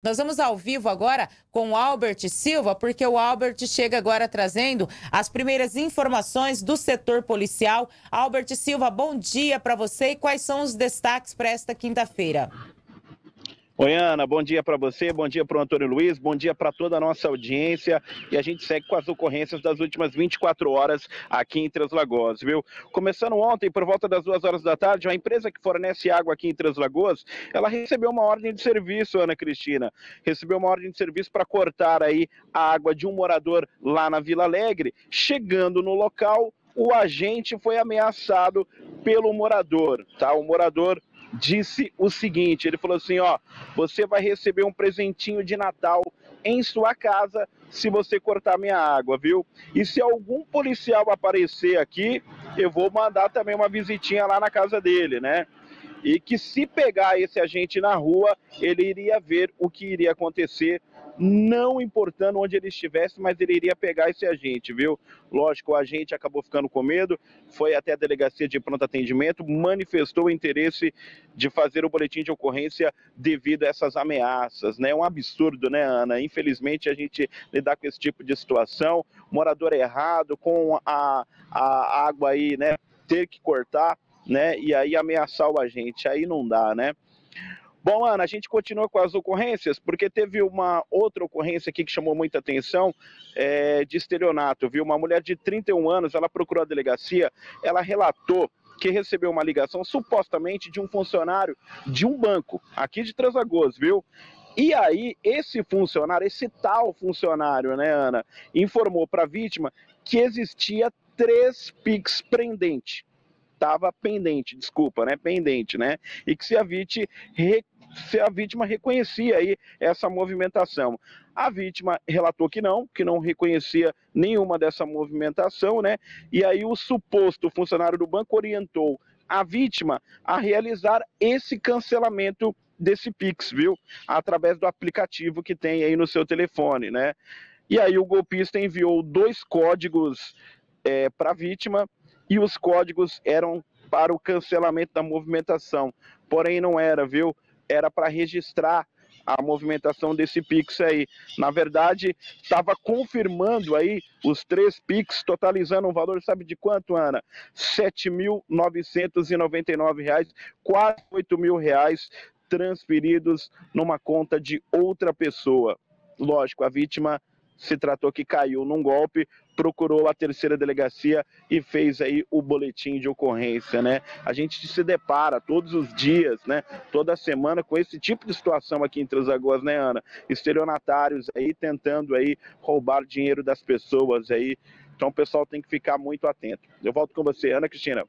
Nós vamos ao vivo agora com o Albert Silva, porque o Albert chega agora trazendo as primeiras informações do setor policial. Albert Silva, bom dia para você e quais são os destaques para esta quinta-feira? Oi, Ana, bom dia para você, bom dia para o Antônio Luiz, bom dia para toda a nossa audiência. E a gente segue com as ocorrências das últimas 24 horas aqui em Três Lagoas, viu? Começando ontem, por volta das 14h, a empresa que fornece água aqui em Três Lagoas, ela recebeu uma ordem de serviço, Ana Cristina. Recebeu uma ordem de serviço para cortar aí a água de um morador lá na Vila Alegre. Chegando no local, o agente foi ameaçado pelo morador, tá? O morador disse o seguinte, ele falou assim, ó, você vai receber um presentinho de Natal em sua casa se você cortar minha água, viu? E se algum policial aparecer aqui, eu vou mandar também uma visitinha lá na casa dele, né? E que se pegar esse agente na rua, ele iria ver o que iria acontecer, não importando onde ele estivesse, mas ele iria pegar esse agente, viu? Lógico, o agente acabou ficando com medo, foi até a delegacia de pronto atendimento, manifestou o interesse de fazer o boletim de ocorrência devido a essas ameaças, né? É um absurdo, né, Ana? Infelizmente, a gente lidar com esse tipo de situação, morador errado, com a água aí, né, ter que cortar, né, e aí ameaçar o agente, aí não dá, né? Bom, Ana, a gente continua com as ocorrências, porque teve uma outra ocorrência aqui que chamou muita atenção, de estelionato, viu? Uma mulher de 31 anos, ela procurou a delegacia, ela relatou que recebeu uma ligação supostamente de um funcionário de um banco, aqui de Três Lagoas, viu? E aí, esse funcionário, esse tal funcionário, né, Ana, informou para a vítima que existia 3 PIX pendentes. Estava pendente, desculpa, né? Pendente, né? E que se a vítima reconhecia aí essa movimentação. A vítima relatou que não reconhecia nenhuma dessa movimentação, né? E aí o suposto funcionário do banco orientou a vítima a realizar esse cancelamento desse Pix, viu? Através do aplicativo que tem aí no seu telefone, né? E aí o golpista enviou 2 códigos para a vítima, e os códigos eram para o cancelamento da movimentação, porém não era, viu? Era para registrar a movimentação desse Pix aí. Na verdade, estava confirmando aí os 3 Pix, totalizando um valor, sabe de quanto, Ana? R$ 7.999, quase R$ 8.000 transferidos numa conta de outra pessoa. Lógico, a vítima se tratou que caiu num golpe, procurou a terceira delegacia e fez aí o boletim de ocorrência, né? A gente se depara todos os dias, né? Toda semana com esse tipo de situação aqui em Três Lagoas, né, Ana? Estelionatários aí tentando aí roubar dinheiro das pessoas aí. Então o pessoal tem que ficar muito atento. Eu volto com você, Ana Cristina.